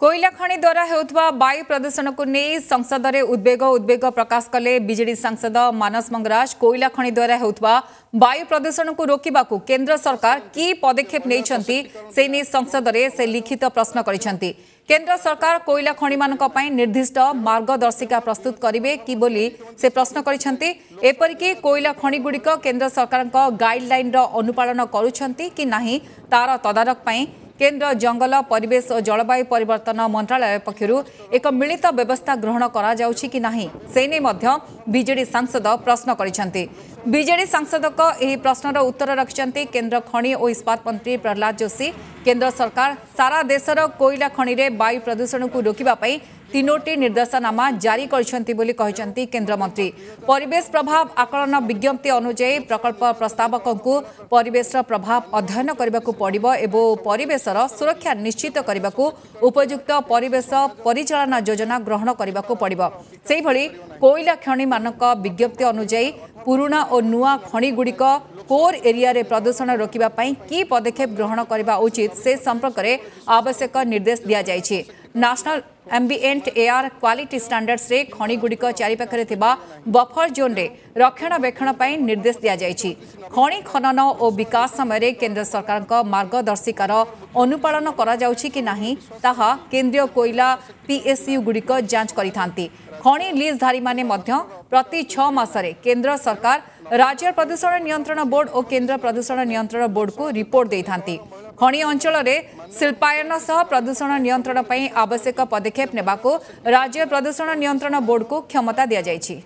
कोईला खनि द्वारा होता वायु प्रदूषण को नहीं संसद में उद्वेग उद्वेग प्रकाश कले बीजेडी सांसद मानस मंगराज। कोईला खनि द्वारा होता वायु प्रदूषण को रोकने को केंद्र सरकार की पदक्षेप नहीं संसद में से लिखित प्रश्न करछंती। केंद्र सरकार कोईला खनि मानक पई निर्दिष्ट मार्गदर्शिका प्रस्तुत करेंगे कि बोली से प्रश्न करछंती। एपरिकि कोईला खनि गुड़िक केंद्र सरकार गाइडलाइन अनुपालन करूछंती कि नाही तार तदारक पई केंद्र जंगल परिवेश और जलवायु परिवर्तन मंत्रालय पक्षर एक मिलित व्यवस्था ग्रहण करा जाउछि कि नाही से नै मध्य बीजेडी सांसद प्रश्न करिसंती। बीजेडी सांसद को एही प्रश्नर उत्तर रखिसंती केंद्र खनि और इस्पात मंत्री प्रहलाद जोशी। केंद्र सरकार सारा देशर कोईला खनि रे वायु प्रदूषण को रोकिबा पई तीनोटी निर्देशनामा जारी करिसंती बोली कहिसंती केंद्र मंत्री। परिवेश प्रभाव आकलन विज्ञप्ति अनुसार प्रकल्प प्रस्तावकंकु परिवेश प्रभाव अध्ययन करबाकू पड़िबो एवं परिवेशर सुरक्षा निश्चित करबाकू उपयुक्त परिवेश परिचालना योजना ग्रहण करबाकू पड़िबो। सेहि भली कोईला खनि मानक विज्ञप्ति अनुसार पुराना और नुआ खनि गुड़िक कोर एरिया रे प्रदूषण रोकिबा पई की पदक्षेप ग्रहण करबा उचित से संपर्क रे आवश्यक निर्देश दिया जाय छै। National ambient air quality standards रे खनि गुड़िक चारिपाखरे थिबा बफर जोन रे रक्षणाबेक्षण पई निर्देश दिया जाय छै। खनि खनन और विकास समय रे केंद्र सरकार का मार्गदर्शिकार अनुपालन करा जाउ छी कि नाही ताहा केंद्रीय कोईला पीएसयू गुड़िक जांच करिथांती। खनि लीजधारी माने मध्य प्रति 6 मास रे केंद्र सरकार राज्य प्रदूषण नियंत्रण बोर्ड और केंद्र प्रदूषण नियंत्रण बोर्ड को रिपोर्ट देइथांती। खनि अंचल शिल्पायन सह प्रदूषण नियंत्रण आवश्यक पदक्षेप नेबाको राज्य प्रदूषण नियंत्रण बोर्ड को क्षमता दिया जायछि।